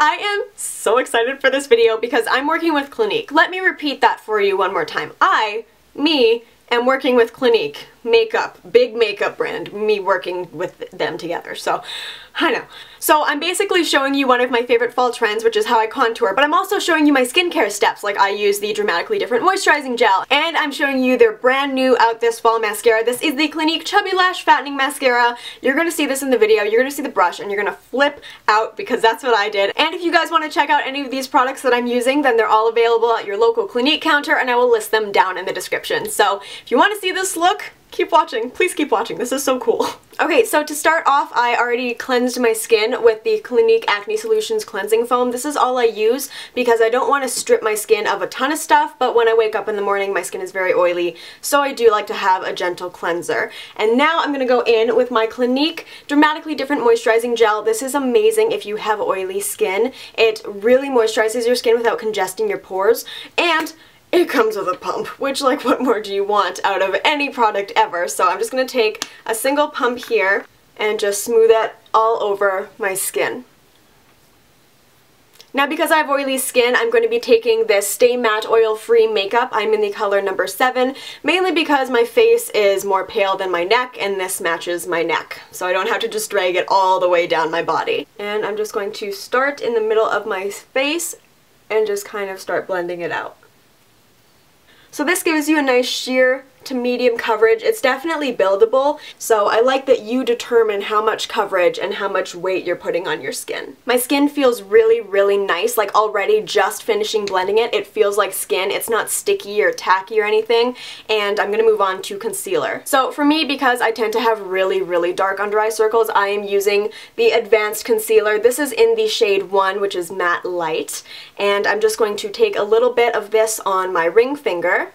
I am so excited for this video because I'm working with Clinique. Let me repeat that for you one more time. I'm working with Clinique makeup, big makeup brand, me working with them together. So I know. So I'm basically showing you one of my favorite fall trends, which is how I contour, but I'm also showing you my skincare steps. Like I use the Dramatically Different Moisturizing Gel, and I'm showing you their brand new Out This Fall mascara. This is the Clinique Chubby Lash Fattening Mascara. You're gonna see this in the video, you're gonna see the brush, and you're gonna flip out because that's what I did. And if you guys wanna check out any of these products that I'm using, then they're all available at your local Clinique counter, and I will list them down in the description. So if you wanna see this look, keep watching. Please keep watching. This is so cool. Okay, so to start off, I already cleansed my skin with the Clinique Acne Solutions Cleansing Foam. This is all I use because I don't want to strip my skin of a ton of stuff, but when I wake up in the morning, my skin is very oily, so I do like to have a gentle cleanser. And now I'm going to go in with my Clinique Dramatically Different Moisturizing Gel. This is amazing if you have oily skin. It really moisturizes your skin without congesting your pores, and it comes with a pump, which, like, what more do you want out of any product ever? So I'm just going to take a single pump here and just smooth it all over my skin. Now, because I have oily skin, I'm going to be taking this Stay Matte Oil Free Makeup. I'm in the color number 7, mainly because my face is more pale than my neck, and this matches my neck, so I don't have to just drag it all the way down my body. And I'm just going to start in the middle of my face and just kind of start blending it out. So this gives you a nice sheer to medium coverage. It's definitely buildable, so I like that you determine how much coverage and how much weight you're putting on your skin. My skin feels really, really nice. Like, already just finishing blending it, it feels like skin. It's not sticky or tacky or anything. And I'm gonna move on to concealer. So for me, because I tend to have really, really dark under eye circles, I am using the Advanced Concealer. This is in the shade 1, which is Matte Light, and I'm just going to take a little bit of this on my ring finger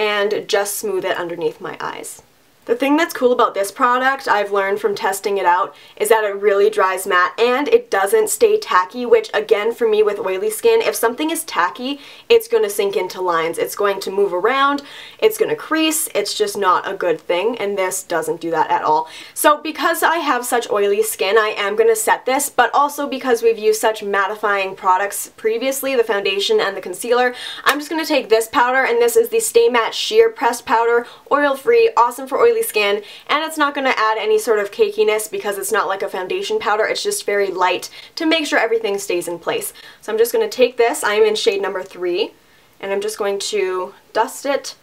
and just smooth it underneath my eyes. The thing that's cool about this product, I've learned from testing it out, is that it really dries matte and it doesn't stay tacky, which, again, for me with oily skin, if something is tacky, it's gonna sink into lines, it's going to move around, it's gonna crease, it's just not a good thing, and this doesn't do that at all. So because I have such oily skin, I am gonna set this, but also because we've used such mattifying products previously, the foundation and the concealer, I'm just gonna take this powder, and this is the Stay Matte Sheer Pressed Powder, oil-free, awesome for oily skin, and it's not going to add any sort of cakiness because it's not like a foundation powder. It's just very light to make sure everything stays in place. So I'm just going to take this, I'm in shade number 3, and I'm just going to dust it,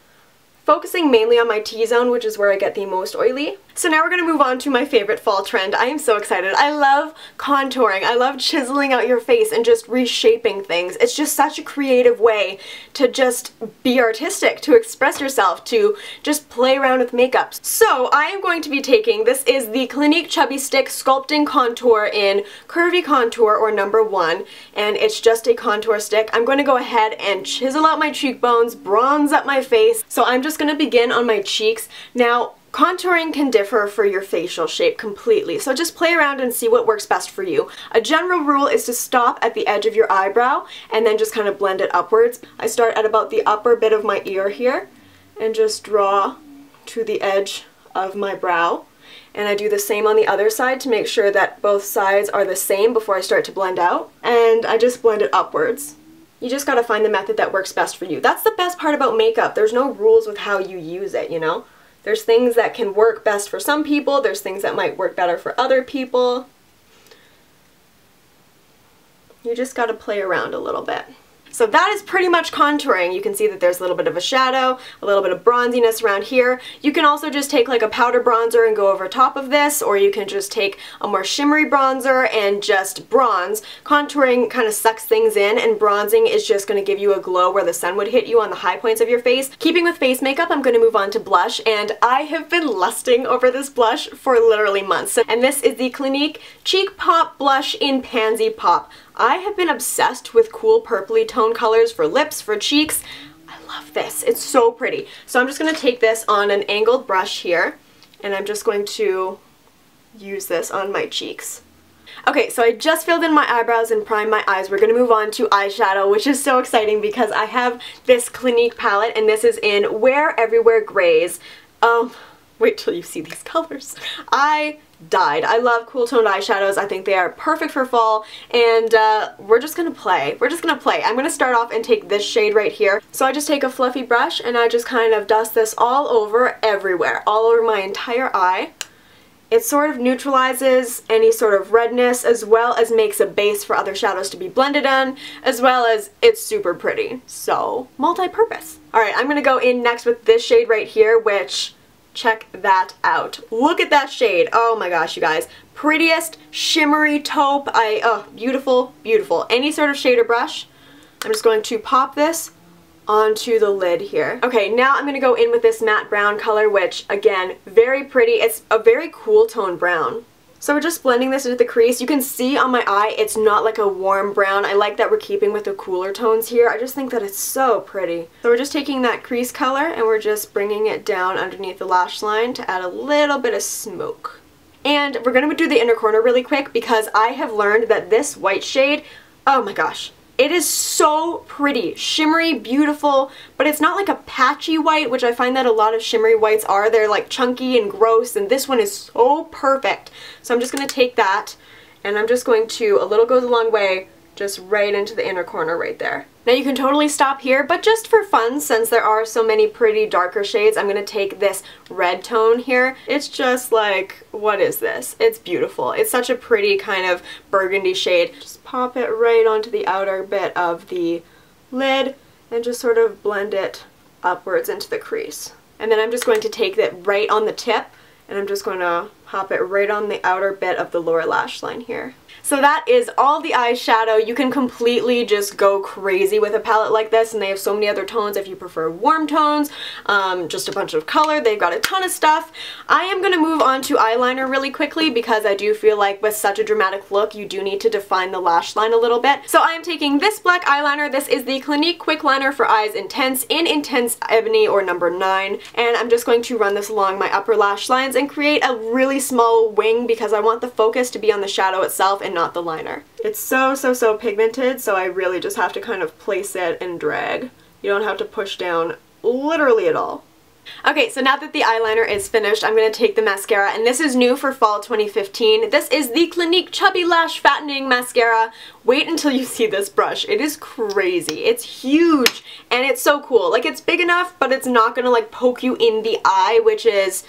focusing mainly on my T-zone, which is where I get the most oily. So now we're going to move on to my favorite fall trend. I am so excited. I love contouring. I love chiseling out your face and just reshaping things. It's just such a creative way to just be artistic, to express yourself, to just play around with makeup. So I am going to be taking, this is the Clinique Chubby Stick Sculpting Contour in Curvy Contour, or number 1, and it's just a contour stick. I'm going to go ahead and chisel out my cheekbones, bronze up my face. So I'm just going to begin on my cheeks. Now, contouring can differ for your facial shape completely, so just play around and see what works best for you. A general rule is to stop at the edge of your eyebrow and then just kind of blend it upwards. I start at about the upper bit of my ear here and just draw to the edge of my brow. And I do the same on the other side to make sure that both sides are the same before I start to blend out. And I just blend it upwards. You just gotta find the method that works best for you. That's the best part about makeup. There's no rules with how you use it, you know? There's things that can work best for some people, there's things that might work better for other people. You just gotta play around a little bit. So that is pretty much contouring. You can see that there's a little bit of a shadow, a little bit of bronziness around here. You can also just take like a powder bronzer and go over top of this, or you can just take a more shimmery bronzer and just bronze. Contouring kind of sucks things in, and bronzing is just going to give you a glow where the sun would hit you on the high points of your face. Keeping with face makeup, I'm going to move on to blush, and I have been lusting over this blush for literally months. And this is the Clinique Cheek Pop Blush in Pansy Pop. I have been obsessed with cool purpley tone colors for lips, for cheeks. I love this. It's so pretty. So I'm just going to take this on an angled brush here, and I'm just going to use this on my cheeks. Okay, so I just filled in my eyebrows and primed my eyes. We're going to move on to eyeshadow, which is so exciting because I have this Clinique palette, and this is in Wear Everywhere Grays. Wait till you see these colors. I died. I love cool toned eyeshadows. I think they are perfect for fall, and we're just gonna play. I'm gonna start off and take this shade right here. So I just take a fluffy brush and I just kind of dust this all over everywhere, all over my entire eye. It sort of neutralizes any sort of redness, as well as makes a base for other shadows to be blended in, as well as it's super pretty. So, multi-purpose. Alright, I'm gonna go in next with this shade right here, which... check that out. Look at that shade. Oh my gosh, you guys. Prettiest shimmery taupe. Oh, beautiful, beautiful. Any sort of shader brush. I'm just going to pop this onto the lid here. Okay, now I'm going to go in with this matte brown color, which, again, very pretty. It's a very cool tone brown. So we're just blending this into the crease. You can see on my eye, it's not like a warm brown. I like that we're keeping with the cooler tones here. I just think that it's so pretty. So we're just taking that crease color and we're just bringing it down underneath the lash line to add a little bit of smoke. And we're going to do the inner corner really quick because I have learned that this white shade, oh my gosh, it is so pretty, shimmery, beautiful, but it's not like a patchy white, which I find that a lot of shimmery whites are. They're like chunky and gross, and this one is so perfect. So I'm just going to take that, and I'm just going to, a little goes a long way, just right into the inner corner right there. Now you can totally stop here, but just for fun, since there are so many pretty darker shades, I'm going to take this red tone here. It's just like, what is this? It's beautiful. It's such a pretty kind of burgundy shade. Just pop it right onto the outer bit of the lid and just sort of blend it upwards into the crease. And then I'm just going to take that right on the tip, and I'm just going to pop it right on the outer bit of the lower lash line here. So that is all the eyeshadow. You can completely just go crazy with a palette like this, and they have so many other tones if you prefer warm tones, just a bunch of color. They've got a ton of stuff. I am going to move on to eyeliner really quickly because I do feel like with such a dramatic look, you do need to define the lash line a little bit. So I am taking this black eyeliner. This is the Clinique Quick Liner for Eyes Intense in Intense Ebony, or number 9, and I'm just going to run this along my upper lash lines and create a really small wing because I want the focus to be on the shadow itself and not the liner. It's so pigmented, so I really just have to kind of place it and drag. You don't have to push down literally at all. Okay, so now that the eyeliner is finished, I'm going to take the mascara, and this is new for fall 2015. This is the Clinique Chubby Lash Fattening Mascara. Wait until you see this brush. It is crazy. It's huge, and it's so cool. Like, it's big enough, but it's not going to, like, poke you in the eye, which is...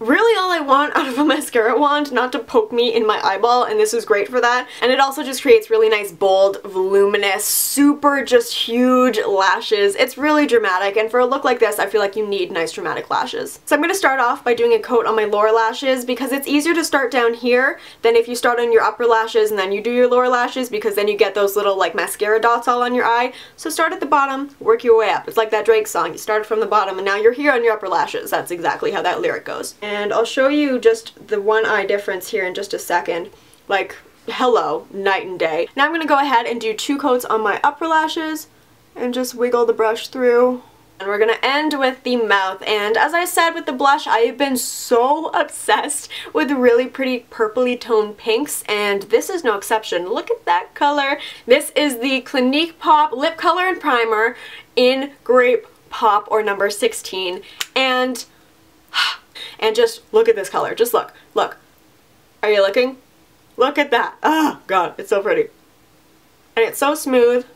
really all I want out of a mascara wand, not to poke me in my eyeball, and this is great for that. And it also just creates really nice, bold, voluminous, super just huge lashes. It's really dramatic, and for a look like this, I feel like you need nice dramatic lashes. So I'm going to start off by doing a coat on my lower lashes because it's easier to start down here than if you start on your upper lashes and then you do your lower lashes, because then you get those little like mascara dots all on your eye. So start at the bottom, work your way up. It's like that Drake song. You started from the bottom and now you're here on your upper lashes. That's exactly how that lyric goes. And I'll show you just the one eye difference here in just a second. Like, hello, night and day. Now I'm going to go ahead and do two coats on my upper lashes and just wiggle the brush through. And we're going to end with the mouth. And as I said with the blush, I have been so obsessed with really pretty purpley toned pinks, and this is no exception. Look at that color. This is the Clinique Pop Lip Color and Primer in Grape Pop, or number 16. And just look at this color. Just look. Look. Are you looking? Look at that. Oh, God. It's so pretty. And it's so smooth.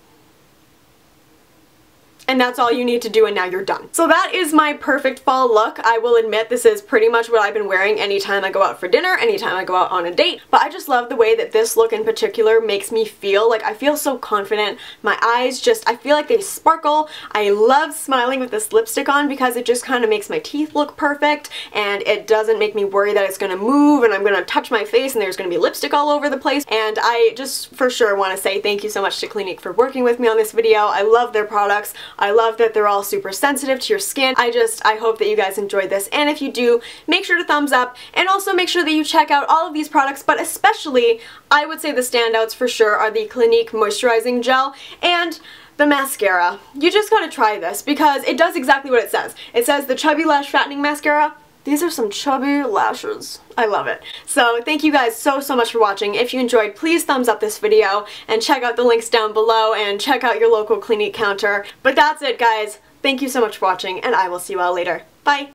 And that's all you need to do, and now you're done. So that is my perfect fall look. I will admit this is pretty much what I've been wearing anytime I go out for dinner, anytime I go out on a date, but I just love the way that this look in particular makes me feel. Like, I feel so confident. My eyes just, I feel like they sparkle. I love smiling with this lipstick on because it just kind of makes my teeth look perfect, and it doesn't make me worry that it's going to move and I'm going to touch my face and there's going to be lipstick all over the place. And I just for sure want to say thank you so much to Clinique for working with me on this video. I love their products. I love that they're all super sensitive to your skin. I hope that you guys enjoyed this, and if you do, make sure to thumbs up, and also make sure that you check out all of these products, but especially, I would say the standouts for sure are the Clinique Moisturizing Gel and the mascara. You just gotta try this because it does exactly what it says. It says the Chubby Lash Fattening Mascara. These are some chubby lashes. I love it. So thank you guys so much for watching. If you enjoyed, please thumbs up this video and check out the links down below and check out your local Clinique counter. But that's it, guys. Thank you so much for watching, and I will see you all later. Bye!